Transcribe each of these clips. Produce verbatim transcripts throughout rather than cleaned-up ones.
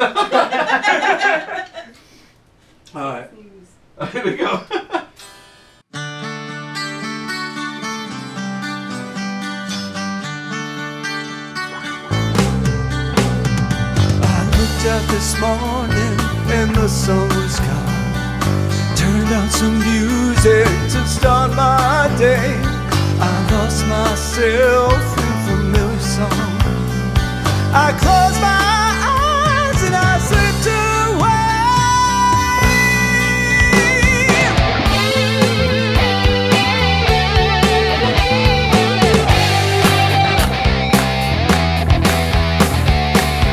All right. Here we go. Out this morning and the sun was gone. Turned on some music to start my day. I lost myself in familiar song. I closed my eyes and I slipped away.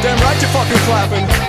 Damn right you're fucking clapping.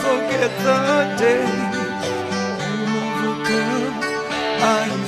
Forget the day. You love a girl I